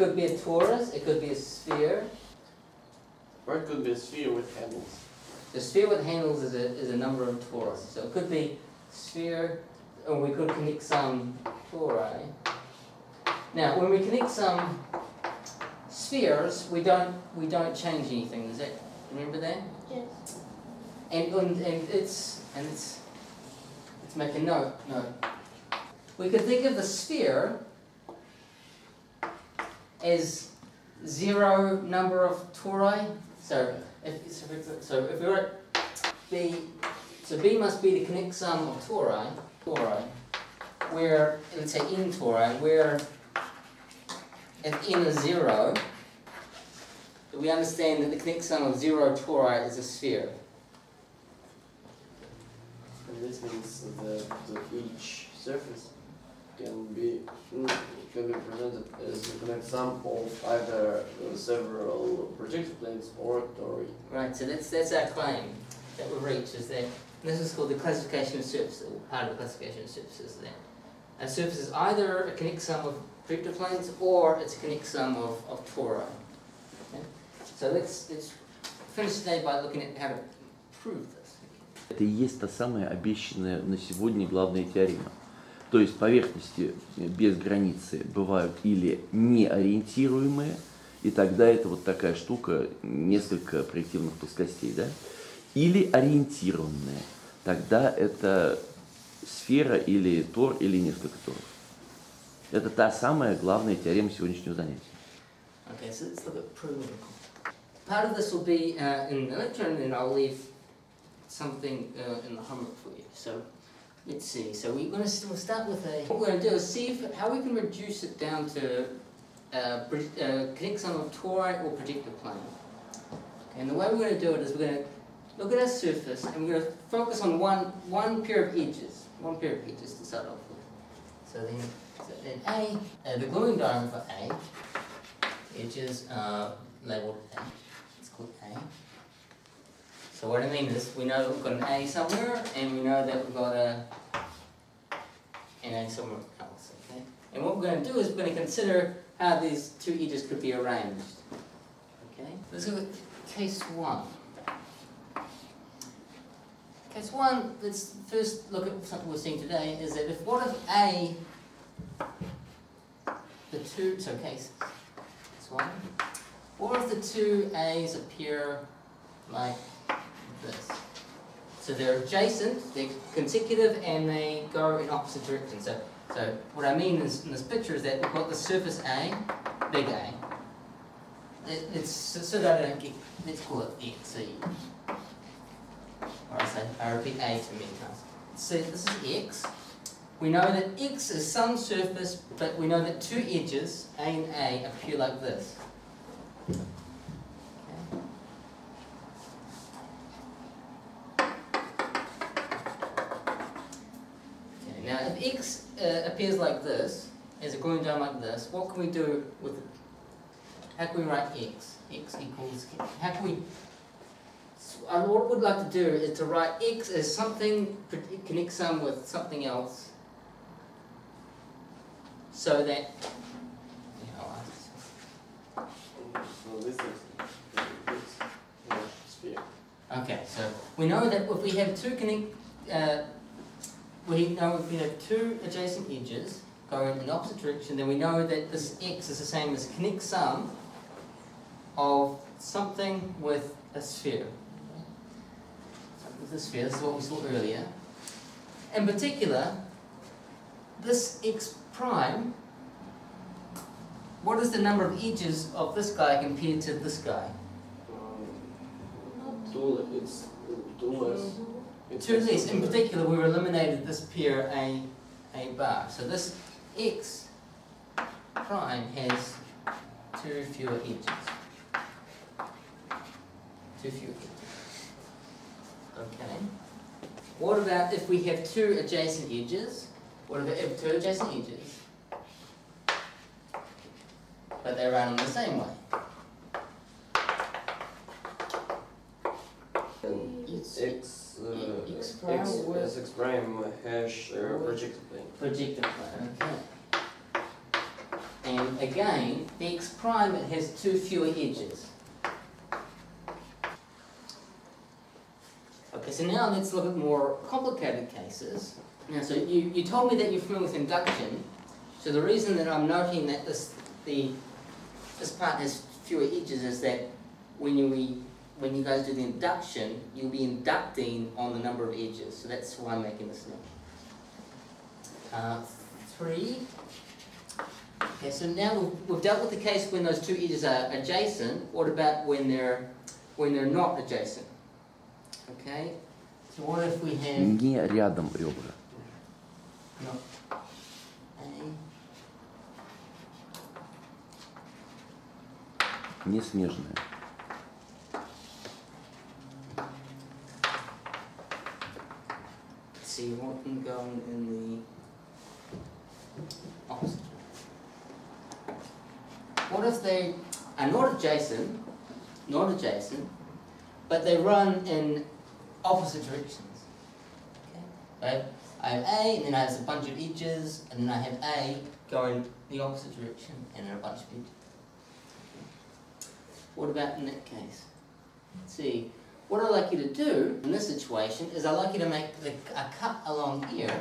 It could be a torus, it could be a sphere. Or it could be a sphere with handles. The sphere with handles is a number of tori. So it could be sphere, or we could connect some tori. Now, when we connect some spheres, we don't change anything. Does that remember that? Yes. And let's make a note. We could think of the sphere as zero number of tori. So if we were at B, so B must be the connect sum of tori, where, let's say n tori, where if n is 0, we understand that the connect sum of 0 tori is a sphere. And this means that each surface can be presented as the connect sum of either several projected planes or tori. Right, so that's our claim that we reach, is that this is called the classification of surfaces, or part of the classification of surfaces, that a surface is either a connect sum of projected planes or it's a connect sum of tori. Okay? So let's finish today by looking at how to prove this. Это и есть та самая обещанная на сегодня главная теорема. То есть поверхности без границы бывают или неориентируемые, и тогда это вот такая штука, несколько проективных плоскостей, да? Или ориентированные, тогда это сфера или тор, или несколько торов. Это та самая главная теорема сегодняшнего занятия. Okay, so let's look at proving. Part of this will be in the lecture, and then I'll leave something in the homework for you. So let's see. So we'll start with a. What we're going to do is see how we can reduce it down to connect sum of tori or projected plane. Okay, and the way we're going to do it is we're going to look at our surface and we're going to focus on one pair of edges. One pair of edges to start off with. So then A, the gluing diagram for A, edges are labelled A. It's called A. So what I mean is, we know that we've got an A somewhere, and we know that we've got an A somewhere else, okay? And what we're going to do is we're going to consider how these two edges could be arranged, okay? Let's look at case one. Case one, let's first look at something we're seeing today, is that what if A, the two, so cases, that's one, what if the two A's appear like this. So they're adjacent, they're consecutive, and they go in opposite directions. So what I mean is, in this picture is that we've got the surface A, big A. Let's call it X. I repeat A to many times. So this is X. We know that X is some surface, but we know that two edges, A and A, appear like this. X appears like this, as a gluing diagram like this, what can we do with it? How can we write X? X equals, how can we, so what we'd like to do is to write X as something, connect sum with something else, so that, you know, okay, so we know that if we have two if we have two adjacent edges going in the opposite direction, then we know that this X is the same as connect sum of something with a sphere. Something with a sphere, this is what we saw earlier. In particular, this X prime, what is the number of edges of this guy compared to this guy? Two less. Two less. In particular, we've eliminated this pair A bar. So this X prime has two fewer edges. Two fewer edges. Okay. What about if we have two adjacent edges? What if we have two adjacent edges? But they run in the same way. X prime hash projected plane. Projected plane, okay. and again the x prime has two fewer edges. Okay, so now let's look at more complicated cases. Now, so you told me that you're familiar with induction, so the reason that I'm noting that this part has fewer edges is that when you guys do the induction, you'll be inducting on the number of edges, so that's why I'm making this note. 3. Okay, so now we've dealt with the case when those two edges are adjacent. What about when they're not adjacent? Okay, so what if we have... Не рядом ребра. No. Не смежные. Let's see what can go in the opposite. What if they are not adjacent, but they run in opposite directions? Okay. I have A, and then I have a bunch of edges, and then I have A going the opposite direction, and then a bunch of edges. What about in that case? Let's see, what I like you to do in this situation is I like you to make a cut along here.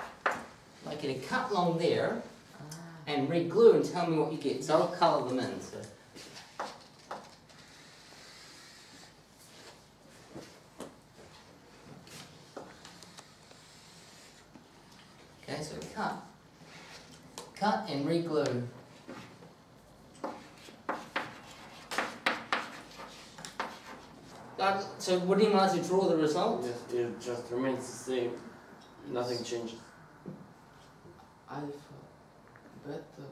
I'd like you to cut along there and re-glue and tell me what you get. So I'll colour them in. So. Okay, so cut and re-glue. So wouldn't you like to draw the result? Yes, it just remains the same. Nothing changes. Alpha, beta,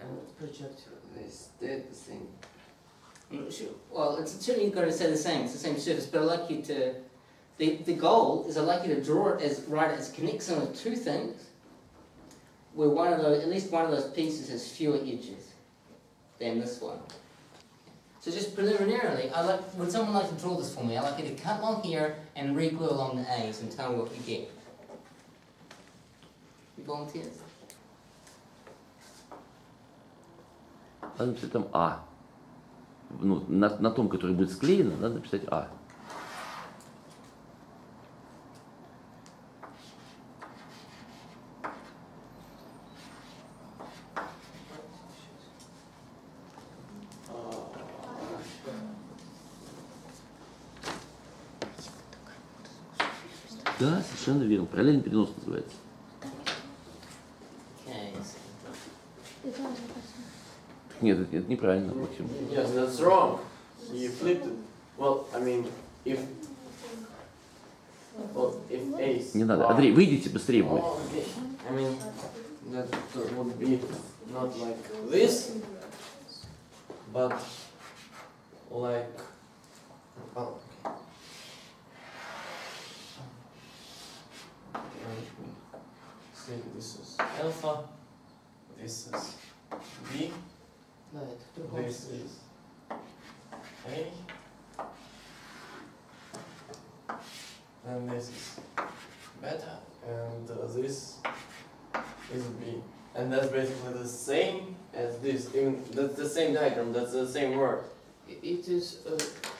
and projectile, they stay the same. I'm not sure. Well, it's certainly going to stay the same. It's the same surface, but I like you to... The goal is I like you to draw it as right as a connection of two things, where one of those, at least one of those pieces has fewer edges than this one. So just preliminarily, would someone like to draw this for me? I'd like you to cut along here and re-glue along the A's and tell me what you get. You volunteers? Надо написать там А. Ну, на том, который будет склеено, надо написать А. Да, совершенно верно. Параллельный перенос называется. Нет, это неправильно. Почему? Yes, that's wrong. You flipped it. Well, I mean, if... Well, if ace... Не надо. Андрей, выйдите быстрее. Oh, okay. I mean, that would be not like this, but like... Well, this is alpha, this is B, this is A, and this is beta, and this is B. And that's basically the same as this, even that's the same diagram, that's the same word. It is...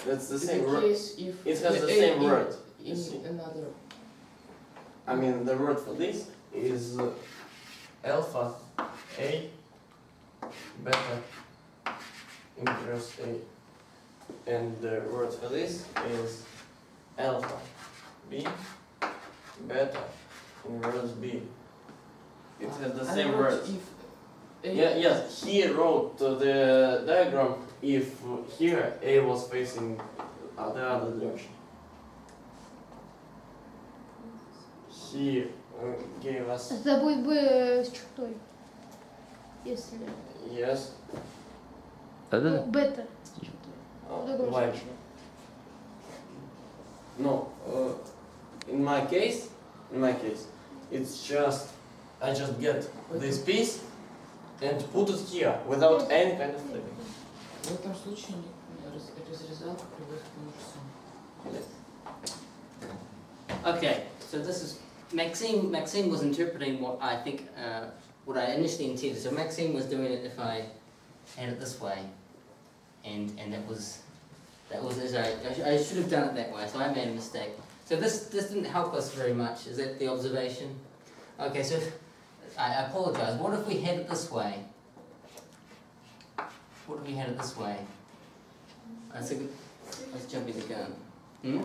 that's the same word. It has the same word. I mean, the word for this is alpha A beta inverse A, and the word for this is alpha B beta inverse B. It has the same word. Yeah, yes, he wrote the diagram if here A was facing the other direction. He gave us... Это будет бы с чертой, если... Yes. Бета. Why? No, in my case, it's just, I just get this piece and put it here, without any kind of flipping. В этом случае разрезал приводит к тому же самому. Okay, so this is Maxime was interpreting what I think, what I initially intended. So Maxime was doing it if I had it this way, and that was it. I should have done it that way. So I made a mistake. So this didn't help us very much. Is that the observation? Okay. So I apologize. What if we had it this way? What if we had it this way? Let's jump in the gun. Hmm?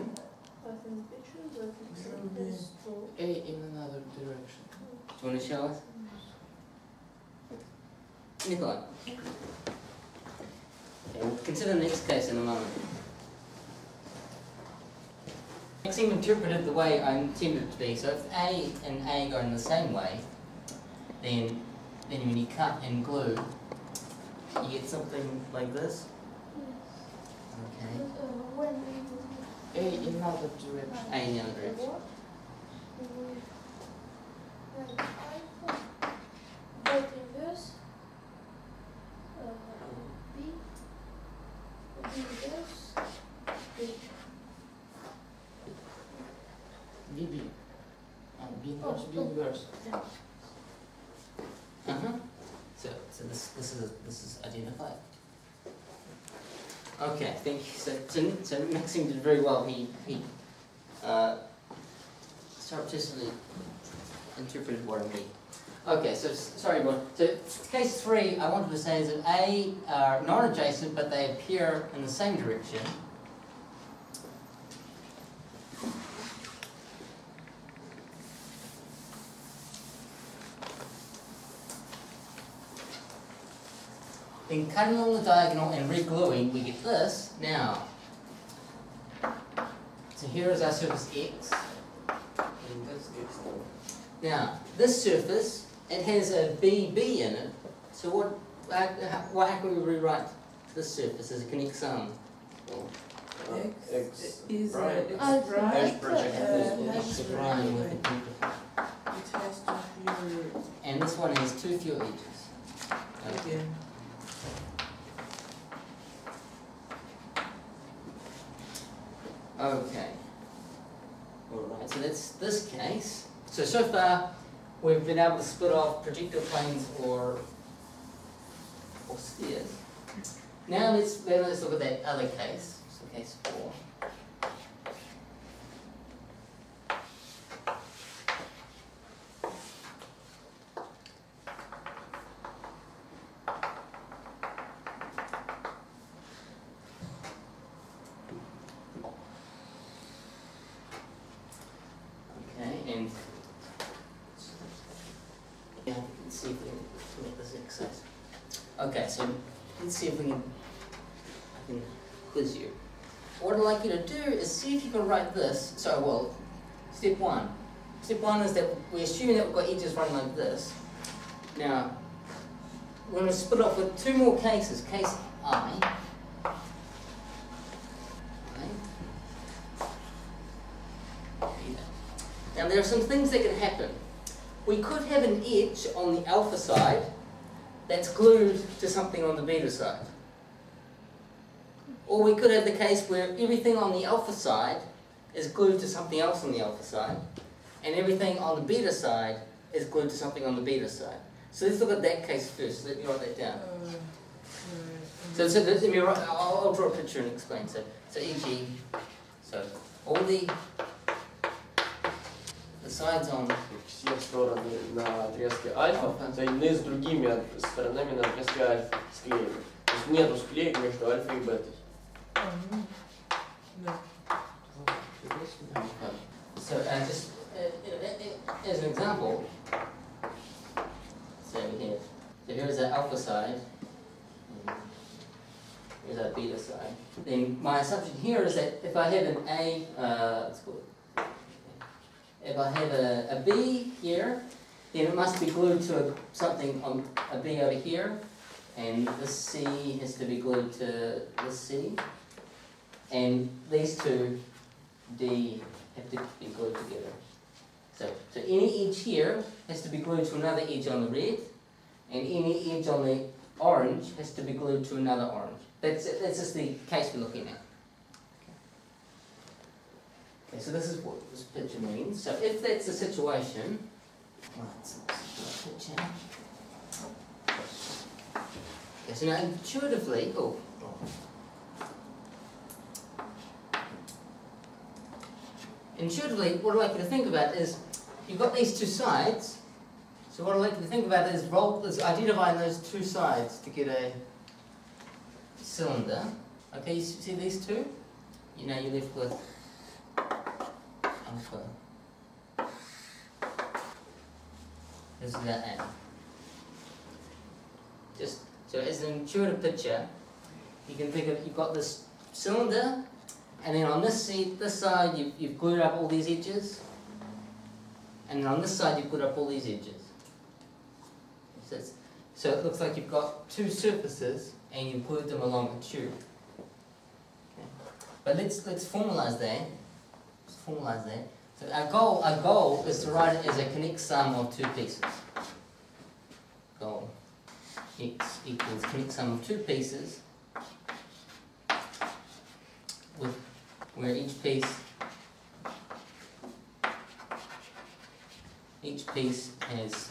In another direction. Do you want to show us? Nikolai. Okay, we'll consider the next case in a moment. Maxime interpreted the way I intended it to be. So if A and A go in the same way, then when you cut and glue, you get something like this. Okay. A in another direction. A in another direction. But reverse. B. Reverse. B. B. And B not B reverse. So this is identified. Okay, thank you. So Maxime did very well. He surreptitiously interpreted what I mean. Okay, so sorry, everyone. So case three, I wanted to say is that A are not adjacent, but they appear in the same direction. Then cutting along the diagonal and re-gluing, we get this. Now, so here is our surface X. Now, this surface, it has a BB in it. So how can we rewrite this surface as an X arm? X is prime. It has to be. And this one has two fewer edges. Okay. Okay. Alright, so that's this case. So far we've been able to split off projectile planes or spheres. Now let's look at that other case. So case 4. Okay, so let's see if I can quiz you. What I'd like you to do is see if you can write this. So, well, step one. Step one is that we're assuming that we've got edges running like this. Now, we're going to split off with two more cases. Case I. Okay. Now, there are some things that can happen. We could have an edge on the alpha side that's glued to something on the beta side. Or we could have the case where everything on the alpha side is glued to something else on the alpha side, and everything on the beta side is glued to something on the beta side. So let's look at that case first. Let me write that down. I'll draw a picture and explain. So e.g., so all the sides on все стороны на отрезке альфа соединены с другими сторонами на отрезке альфа склеены. То есть нету склеек между альфа и бетой. So just as an example, so here's the alpha side, here's our beta side. Then my assumption here is that if I have an A, if I have a B here, then it must be glued to something on a B over here, and this C has to be glued to this C, and these two D have to be glued together. So any edge here has to be glued to another edge on the red, and any edge on the orange has to be glued to another orange. That's just the case we're looking at. Okay, so this is what this picture means. So if that's the situation, okay, so now intuitively, intuitively, what I like you to think about is you've got these two sides. So what I like you to think about is identifying those two sides to get a cylinder. Okay, you see these two? You know, you're left with alpha. This is that A. Just so as an intuitive picture, you can think of you've got this cylinder, and then on this side you've glued up all these edges, and then on this side you've glued up all these edges. So it looks like you've got two surfaces and you've glued them along a tube. Okay. But let's formalize that. So our goal is to write it as a connect sum of two pieces. Goal x equals connect sum of two pieces, with where each piece has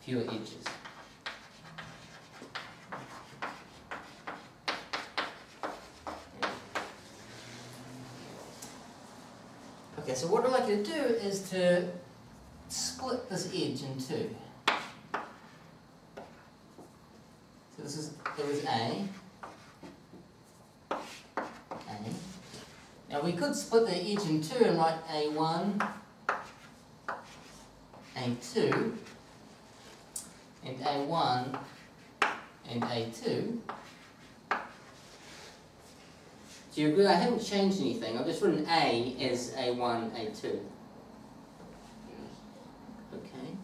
fewer edges. Okay, so what I'd like you to do is to split this edge in two. So there was A. Now we could split the edge in two and write A1, A2, and A1 and A2. Do you agree? I haven't changed anything. I've just written A as A1, A2. Okay.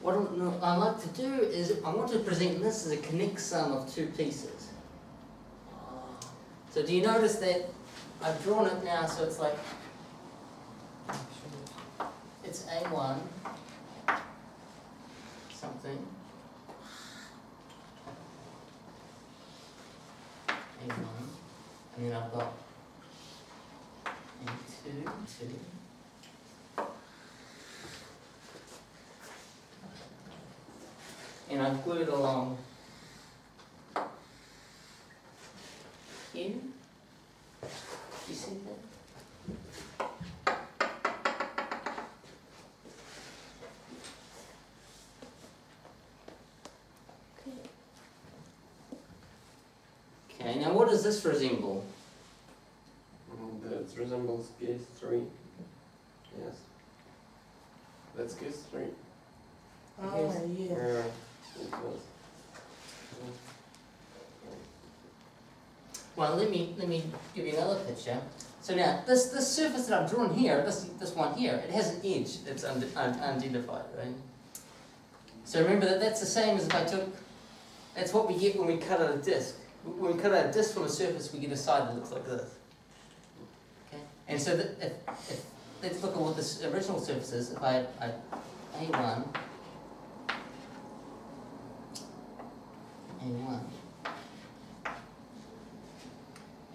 What I like to do is I want to present this as a connect sum of two pieces. So do you notice that I've drawn it now so it's like it's A1 something, A1, and then I've got A2, 2. And I've glued along here. You see that? Okay, now what does this resemble? That resembles case 3. Yes. That's case 3. Oh, yes. Yeah. Well, let me give you another picture. So now this surface that I've drawn here, this one here, it has an edge that's unidentified, right? So remember that's the same as if I took. That's what we get when we cut out a disc. When we cut out a disc from a surface, we get a side that looks like this. Okay. And so let's look at what this original surface is. If I A1. A1,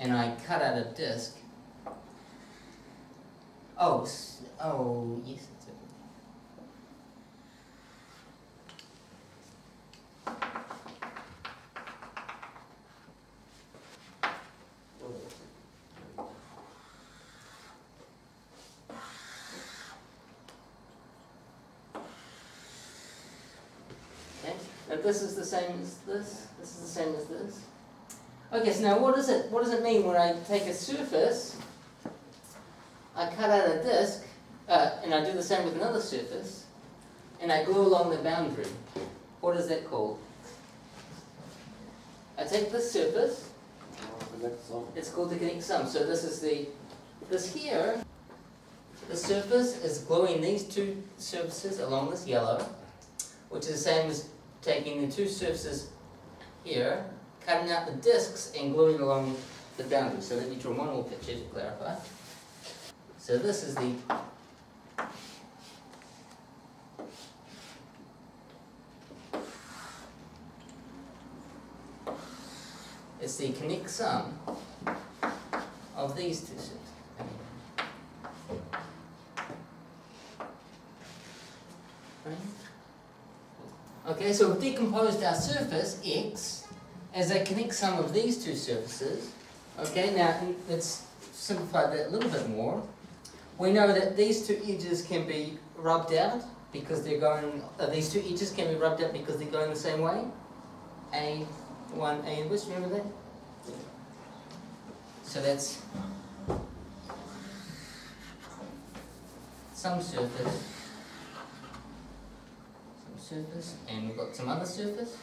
and I cut out a disc. Oh, yes, that's it. Okay, now this is the same as this. This is the same as this. Okay, so now what does it mean when I take a surface, I cut out a disc, and I do the same with another surface, and I glue along the boundary? What is that called? I take this surface. It's called the connect sum. So this here. The surface is gluing these two surfaces along this yellow, which is the same as taking the two surfaces here, cutting out the discs and gluing along the boundary. So let me draw one more picture to clarify. So this is the take sum of these two systems. Right? Okay, so we've decomposed our surface, x, as a kinetic sum of these two surfaces. Okay, now let's simplify that a little bit more. We know that these two edges can be rubbed out because they're going, these two edges can be rubbed out because they're going the same way. A1, A inverse, remember that? So that's some surface, and we've got some other surface.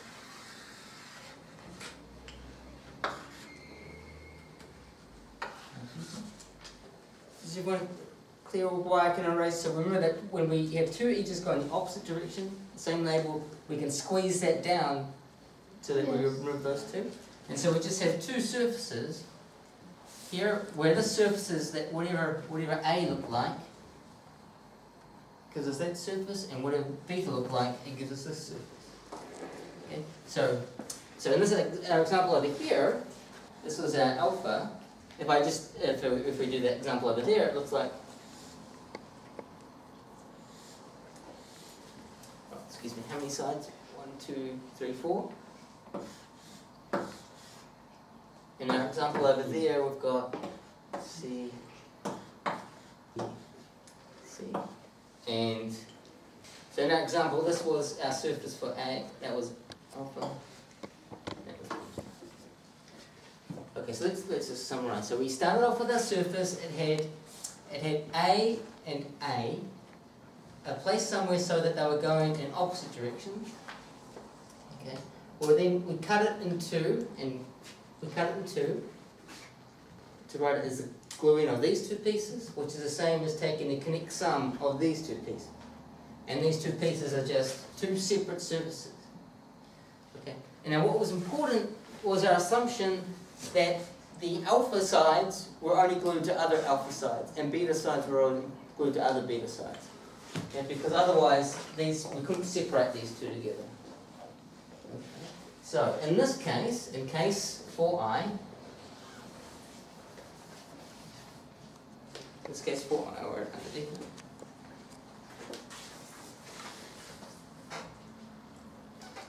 Does everyone clear why I can erase? So remember that when we have two edges going the opposite direction, same label, we can squeeze that down so that we remove those two. And so we just have two surfaces here, where the surfaces that whatever A look like gives us that surface, and whatever beta look like, it gives us this surface. Okay? So in this example over here, this was our alpha. If we do that example over there, it looks like. Oh, excuse me. How many sides? 1, 2, 3, 4. In our example over there, we've got C, B, C. And so in our example, this was our surface for A. That was alpha. Okay, so let's just summarize. So we started off with our surface. It had A and A placed somewhere so that they were going in opposite directions. Okay. Well, then we cut it in two, to write it as a gluing of these two pieces, which is the same as taking the kinetic sum of these two pieces. And these two pieces are just two separate surfaces. Okay. And now what was important was our assumption that the alpha sides were only glued to other alpha sides, and beta sides were only glued to other beta sides. Okay? Because otherwise, we couldn't separate these two together. Okay. So in this case, in case 4i, or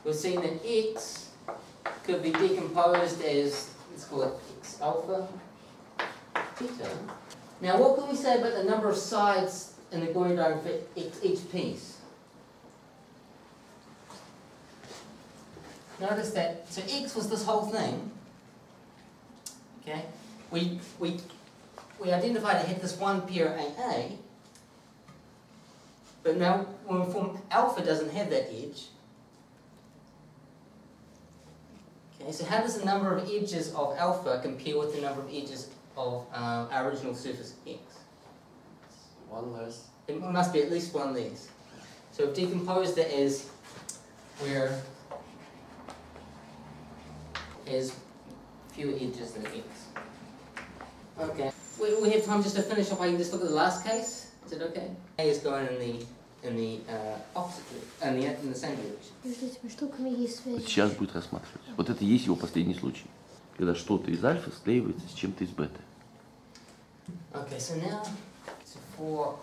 we've seen that x could be decomposed as, let's call it x alpha theta. Now what can we say about the number of sides in the gluing diagram for each piece? Notice that, so x was this whole thing. Okay, we identified it had this one pair AA, but now when we form alpha, doesn't have that edge. Okay, so how does the number of edges of alpha compare with the number of edges of our original surface x? One less. It must be at least one less. So we've decomposed that as fewer edges than x. Okay. We have time just to finish up. I can just look at the last case. Is it okay? A is going in the same direction. Вот сейчас будет рассматривать. Вот это и есть его последний случай, когда что-то из альфа склеивается с чем-то из бета. Okay, so now suppose.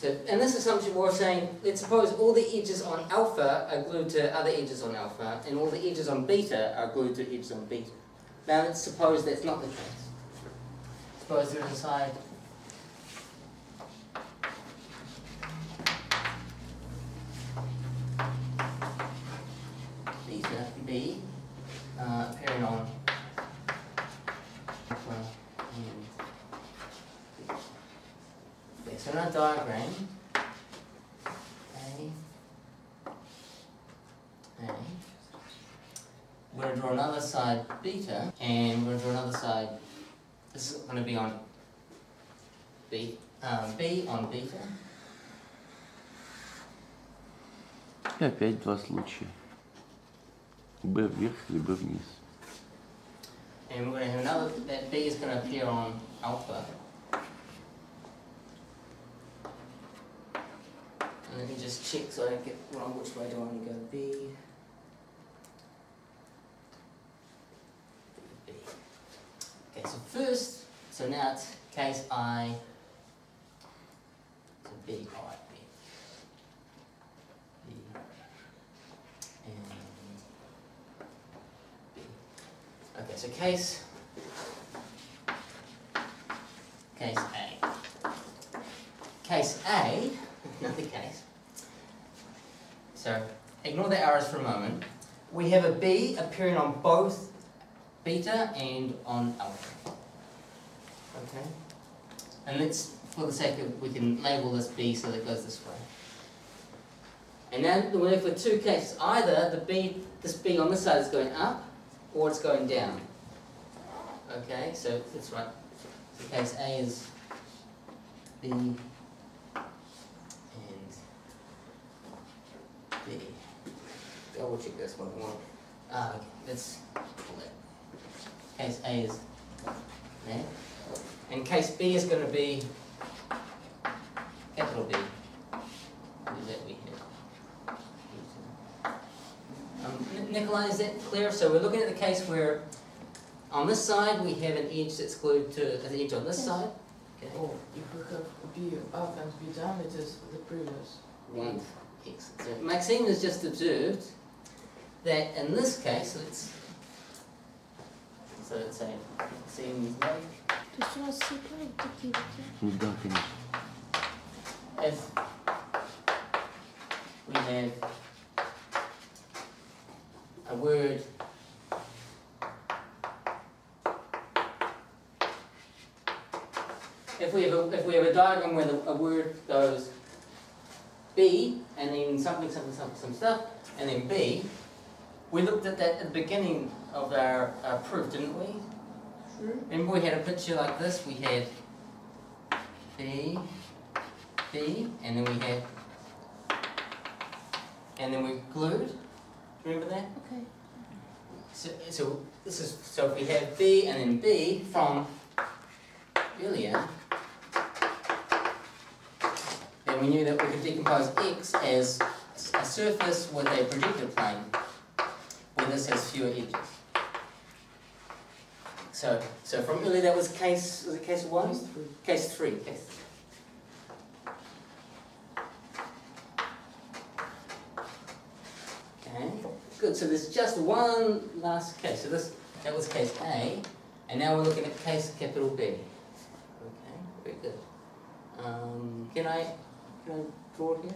So in this assumption we're saying, let's suppose all the edges on alpha are glued to other edges on alpha, and all the edges on beta are glued to edges on beta. Now let's suppose that's not the case. Suppose there is a side theta B appearing on alpha and so in our diagram, A, we're going to draw another side beta, and we're going to draw another side, this is going to be on B, B on beta. И опять два случая, B вверх или B вниз. And we're going to have another, that B is going to appear on alpha. I can just check so I don't get wrong which way do I want to go. B. Okay, so first, so now it's case I to B, I, B. B. And B. Okay, so case A. Case A, another case, so ignore the arrows for a moment, we have a B appearing on both beta and on alpha. Okay? And let's, for the sake of, we can label this B so that it goes this way. And then we have for two cases, either the B, this B on this side is going up, or it's going down. Okay, so that's right. So case A is B. B. I will check this one more. Ah, okay, let's pull it. Case A is there. And case B is going to be capital B. What is that we have? Nikolai, is that clear? So we're looking at the case where on this side we have an edge that's glued to an edge on this side. Okay. Oh, you hook up B up and B down, it is the previous. One. Excellent. So Maxime has just observed that in this case, let's say Maxime's lake. If we have a word if we have a diagram where a word goes B, and then something stuff, and then B. We looked at that at the beginning of our proof, didn't we? Sure. Remember we had a picture like this, we had B, B, and then we had, and then we glued. Do you remember that? Okay. So this is, so if we have B and then B from earlier, we knew that we could decompose X as a surface with a projector plane where this has fewer edges. So from earlier that was it case 1? Case 3. Case 3. Okay, good. So there's just one last case. So that was case A, and now we're looking at case capital B. Okay, very good. Can I draw it here?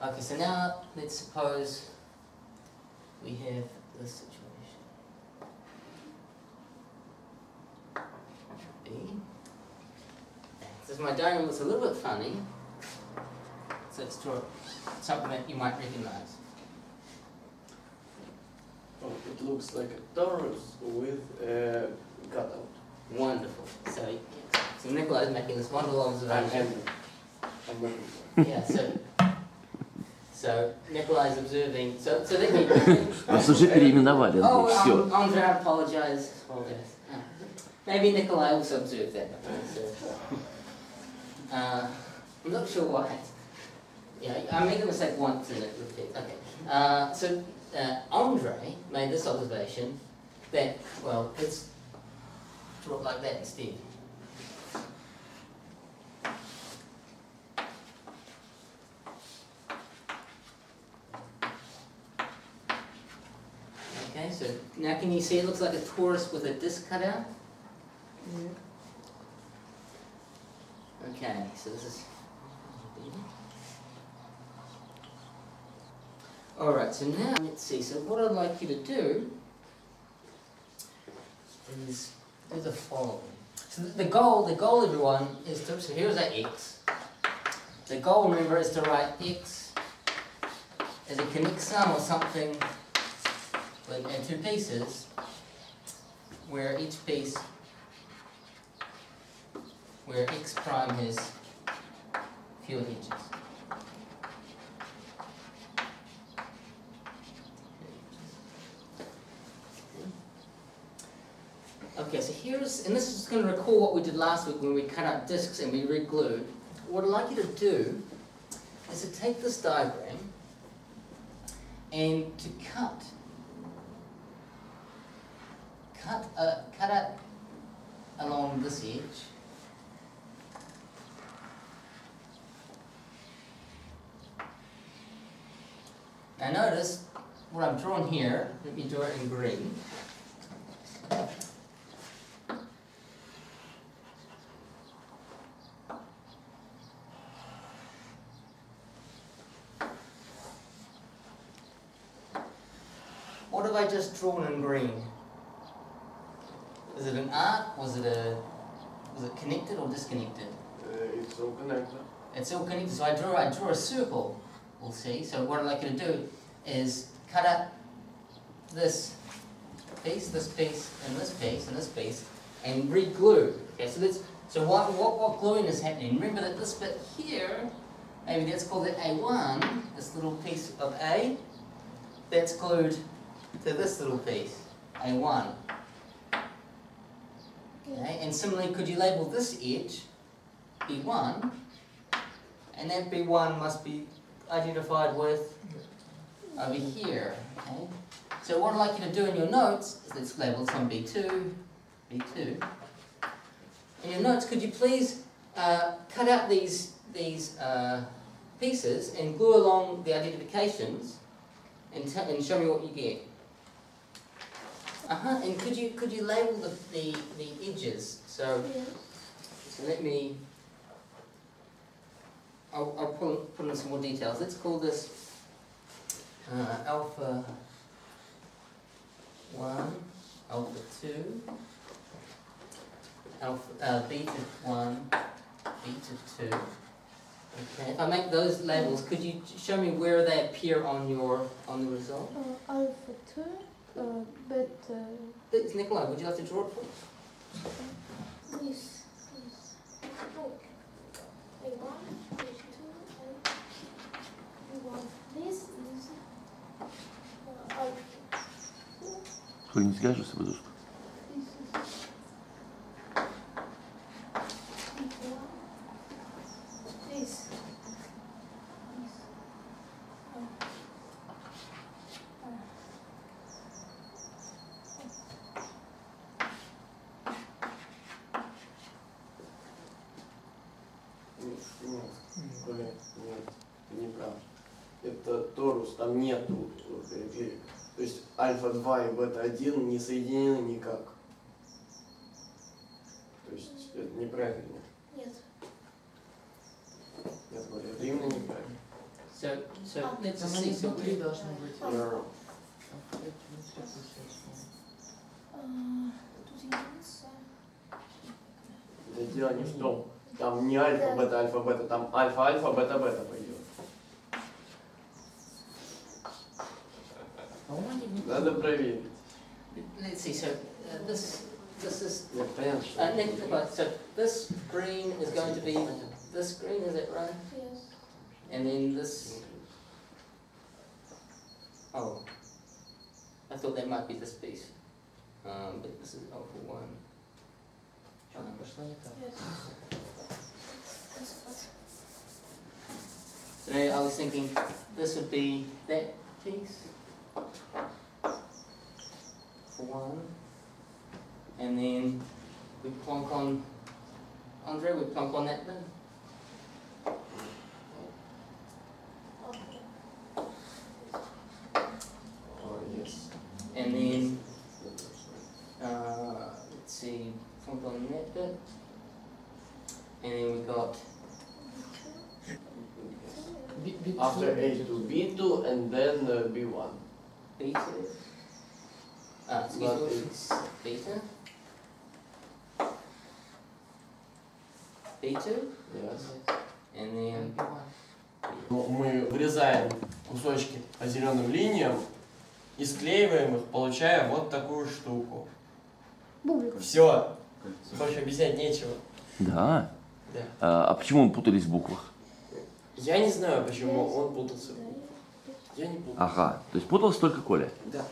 Yeah. Okay, so now let's suppose we have this situation. B. Since my diagram looks a little bit funny, so let's draw something that you might recognize. Oh, it looks like a torus with a cutout. Wonderful. So Nikolai is making this wonderful observation. Yeah, so Nikolai is observing. So that means. Oh, Andrei, I apologize. Maybe Nikolai also observed that. I'm not sure why. Yeah, I made the mistake once and it repeats. Okay. Andrei made this observation that, well, let's draw it like that instead. So now can you see it looks like a torus with a disc cut out? Yeah. Okay, so this is... Alright, so now let's see. So what I'd like you to do is do the following. So the goal everyone is to... So here's our X. The goal, remember, is to write X as a conic sum or something in two pieces, where each piece, where X prime has fewer edges. Okay, so here's, and this is going to recall what we did last week when we cut out discs and we re-glued. What I'd like you to do is to take this diagram and to cut out along this edge, now notice what I've drawn here, let me draw it in green. What have I just drawn in green? Is it an arc? Was it connected or disconnected? It's all connected. It's all connected. So I draw a circle. We'll see. So what I'm like going to do is cut up this piece, and this piece, and this piece, and re-glue. Okay. So that's so what gluing is happening. Remember that this bit here, maybe that's called the A1. This little piece of A, that's glued to this little piece, A1. Okay, and similarly, could you label this edge B1, and that B1 must be identified with over here. Okay? So what I'd like you to do in your notes is let's label some B2, B2. In your notes, could you please cut out these pieces and glue along the identifications and show me what you get. And could you label the edges? So, yeah. So let me. I'll put in some more details. Let's call this alpha 1, alpha 2, beta 1, beta 2. Okay. If I make those labels, could you show me where they appear on the result? Alpha 2. But Nikolai, would you like to draw it for me? Yes. Oh. A1, A2, and A1. This is Alpha 2. Ты не скажешь, подушка? Там нету периферии. То есть альфа-2 и бета-1 не соединены никак. То есть это неправильно. Нет. Я говорю, это именно неправильно. Все три должны быть. Да дело не в том. Там не альфа-бета, альфа-бета, там альфа-альфа, бета-бета пойдет. Надо проверить. Let's see. So this is. So this green is going to be this green. Is that right? Yes. And then this. Oh. I thought that might be this piece. But this is alpha 1. So now I was thinking this would be that piece. 1, and then we plonk on Andrei, we plonk on that bin. Oh, yes. And then let's see, plonk on that bit, and then we got after A2, B2, and then B1. B2. Excuse me, B2? Yes. And then B1. Мы вырезаем кусочки по зеленым линиям и склеиваем их, получая вот такую штуку. Бублик. Все. Больше объяснять нечего. Да? Да. А почему мы путались в буквах? Я не знаю, почему он путался в буквах. Я не путался. Ага. То есть путался только Коля? Да.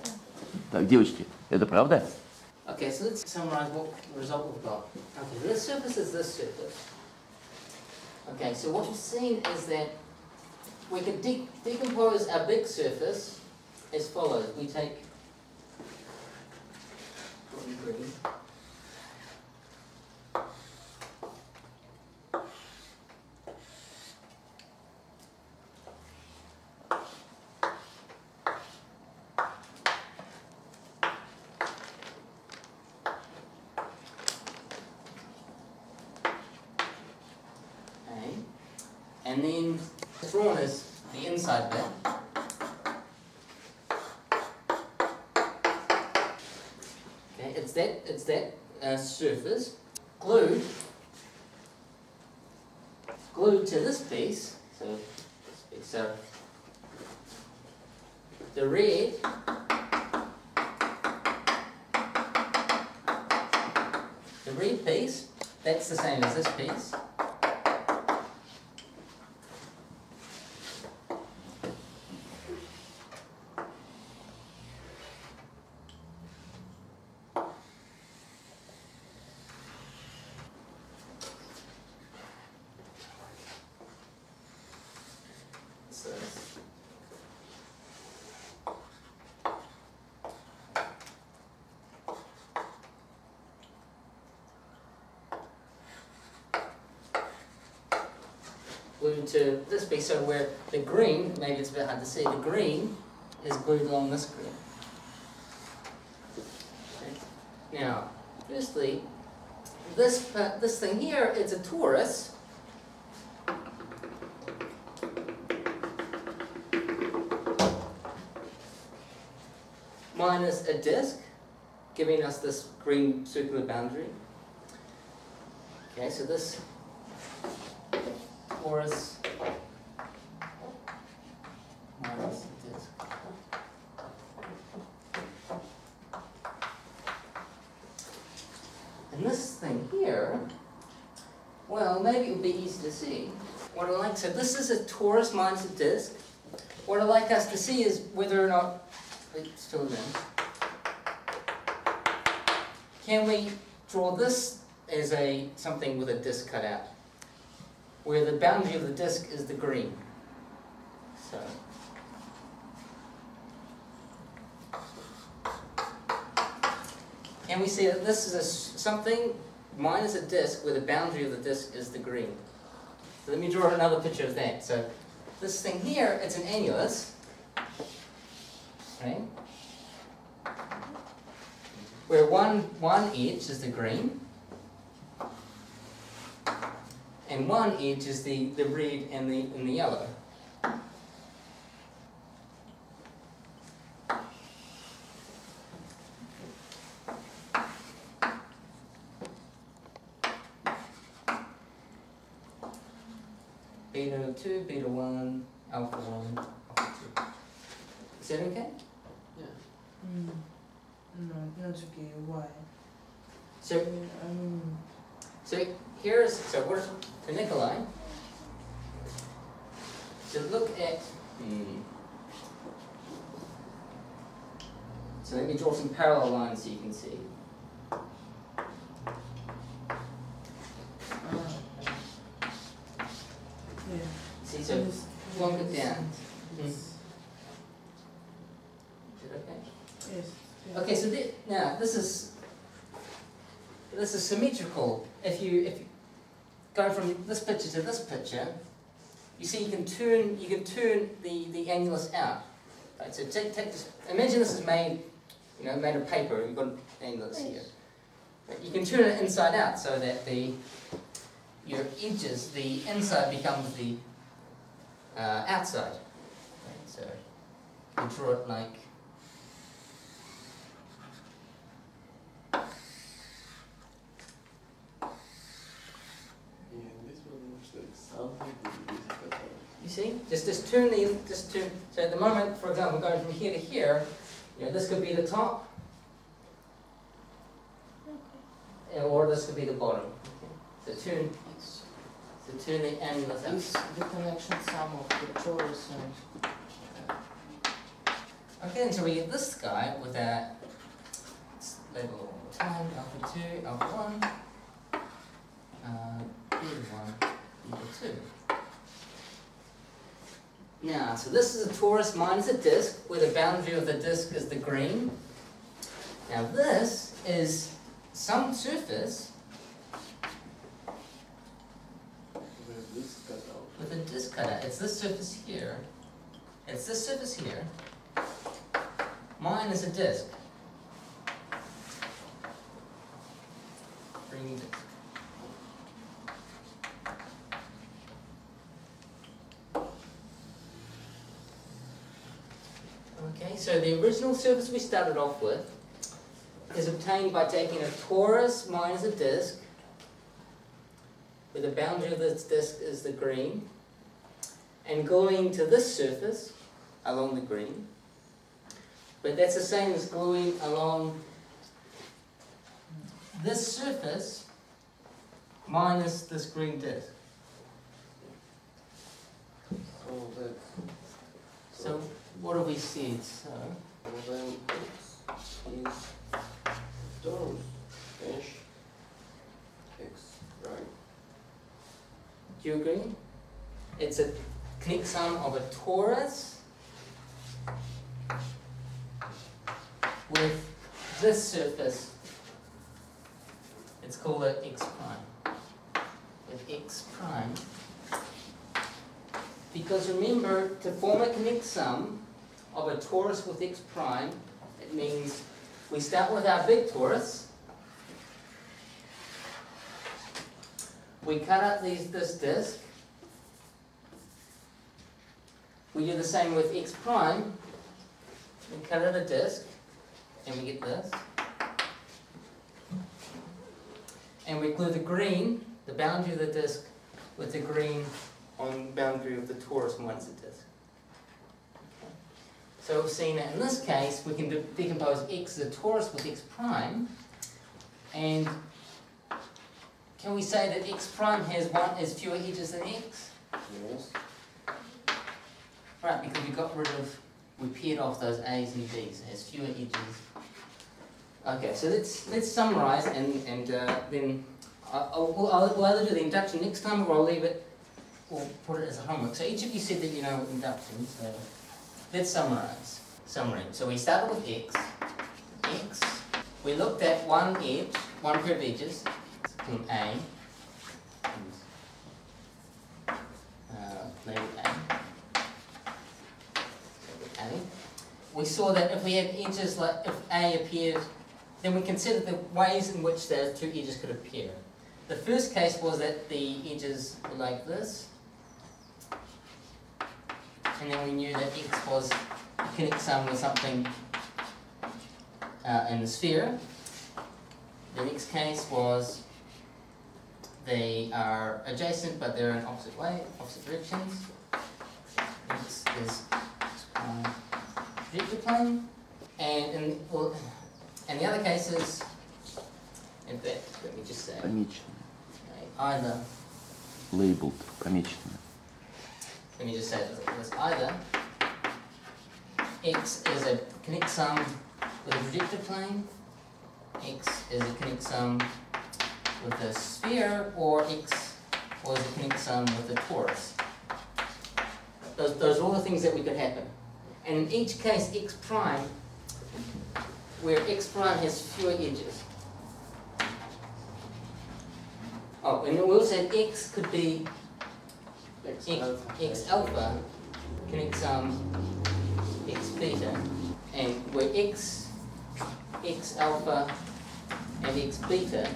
Так, девочки, это правда? Okay, so let's summarize what result we've got. Okay, this surface is this surface. Okay, so what you've seen is that We can decompose our big surface as follows. We take and then drawn is the inside bit. Okay, it's that surface glued to this piece. So the red piece, that's the same as this piece. Glued to this piece, so where the green, maybe it's a bit hard to see, the green is glued along this green. Okay. Now, firstly, this thing here, it's a torus. Minus a disk, giving us this green circular boundary. Okay, so this torus minus a disk. And this thing here, well, maybe it would be easy to see. What I like, so this is a torus minus a disk. What I'd like us to see is whether or not can we draw this as a something with a disk cut out, where the boundary of the disk is the green. So can we see that this is a something minus a disk where the boundary of the disk is the green? So let me draw another picture of that. So this thing here, it's an annulus. Right? Where one edge is the green and one edge is the red and the yellow. Beta 2, beta 1, alpha 1, alpha 2. Is that okay? Mm. No, not okay. Why? So what to Nikolai to look at. So let me draw some parallel lines so you can see. Yeah. See, so plonk it down. Is it okay? Yes. Okay, so now this is symmetrical. If you go from this picture to this picture, you see you can turn the annulus out. Right, so take this. Imagine this is made of paper. You've got an annulus here. But you can turn it inside out so that your edges, the inside becomes the outside. Right, so you draw it like. See, just turn. So at the moment, for example, going from here to here, this could be the top, or this could be the bottom. Okay. So turn the annulus out. Is the connection sum of the torus and? Okay, and so we get this guy with that level time alpha 2, alpha 1, beta 1, beta 2. Now, so this is a torus minus a disk, where the boundary of the disk is the green. Now this is some surface with a disk cut out. It's this surface here. It's this surface here. Minus a disk. Green disk. Okay, so the original surface we started off with is obtained by taking a torus minus a disk, where the boundary of this disk is the green, and gluing to this surface along the green. But that's the same as gluing along this surface minus this green disk. So what have we said? So do you agree? It's a kinetic sum of a torus with this surface. Let's call it x prime. With x prime. Because remember, to form a kinetic sum of a torus with x prime, it means we start with our big torus. We cut out this disk. We do the same with x prime. We cut out a disk, and we get this. And we glue the green, the boundary of the disk, with the green on the boundary of the torus minus the disk. Okay. So we've seen that in this case, we can decompose x as a torus with x prime, and can we say that x prime has fewer edges than x? Yes. Right, because we paired off those a's and b's. It has fewer edges. Okay, so let's summarize, and then we'll either do the induction next time, or I'll leave it, or put it as a homework. So each of you said that you know induction. So let's summarize. Summary. So we started with x. We looked at one edge, one pair of edges. A, label A. We saw that if we had edges, like if A appeared, then we considered the ways in which those two edges could appear. The first case was that the edges were like this, and then we knew that X was a kinetic sum with something in the sphere. The next case was they are adjacent, but they're in opposite directions. This is vector plane, and the other cases. In fact, let me just say. Either. Labeled. Let me just say this. Either x is a kinetic sum with a vector plane. X is a kinetic sum with a sphere, or X was a kinetic sum with a torus. Those are all the things that we could happen. And in each case, X prime, where X prime has fewer edges. Oh, and we also had X could be X alpha, kinetic sum, X beta, and where X alpha and X beta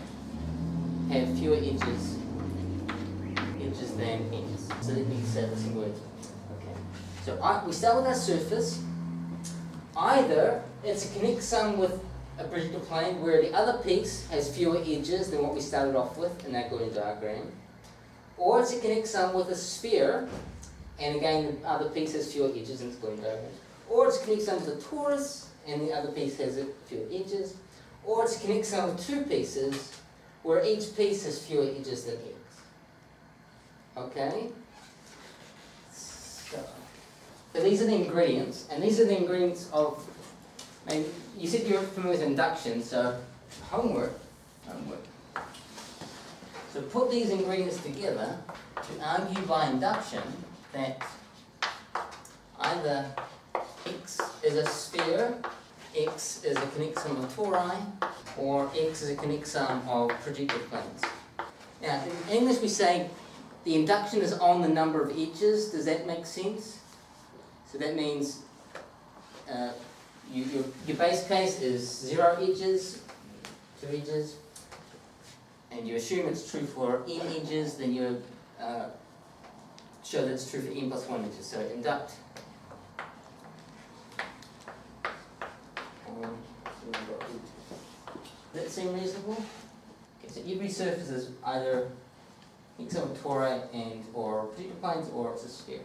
have fewer edges than X. So let me say this in words. Okay. So we start with our surface. Either it's a kinetic sum with a projectile plane where the other piece has fewer edges than what we started off with in that Gaussian diagram, or it's a kinetic sum with a sphere, and again the other piece has fewer edges in this Gaussian diagram, or it's a kinetic sum with a torus, and the other piece has fewer edges, or it's a kinetic sum of two pieces where each piece has fewer edges than X. Okay? So these are the ingredients, and these are the ingredients of, you said you were familiar with induction, so homework. So put these ingredients together to argue by induction that either x is a sphere, x is a kinetic sum of tori, or x is a kinetic sum of projective planes. Now, in English we say the induction is on the number of edges. Does that make sense? So that means your base case is 0 edges, 2 edges, and you assume it's true for n edges, then you show that it's true for n plus 1 edges. So induct on the number of edges. Does that seem reasonable? Okay, so every surface is either except tori and or projective planes, or it's a sphere.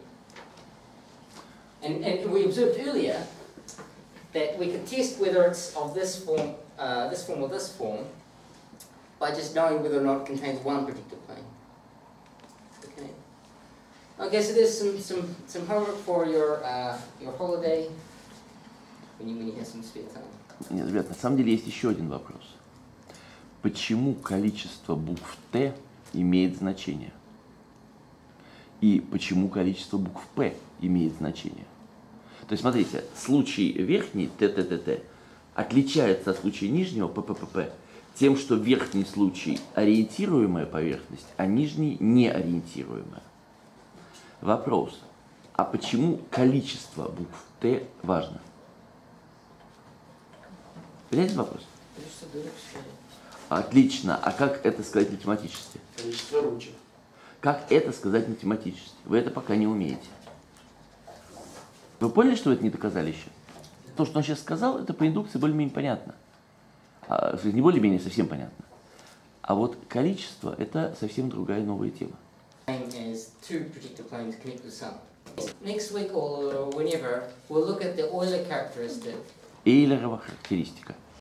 And we observed earlier that we could test whether it's of this form or this form by just knowing whether or not it contains one projective plane. Okay. Okay. So there's some homework for your holiday when you have some spare time. Нет, ребят, на самом деле есть еще один вопрос. Почему количество букв Т имеет значение? И почему количество букв P имеет значение? То есть, смотрите, случай верхний ТТТТ отличается от случая нижнего ПППП тем, что верхний случай ориентируемая поверхность, а нижний неориентируемая. Вопрос, а почему количество букв Т важно? Понимаете вопрос? Отлично. А как это сказать математически? Количество ручек. Как это сказать математически? Вы это пока не умеете. Вы поняли, что вы это не доказали еще? То, что он сейчас сказал, это по индукции более-менее понятно. А, не более-менее, совсем понятно. А вот количество – это совсем другая новая тема. Эйлерова характеристика.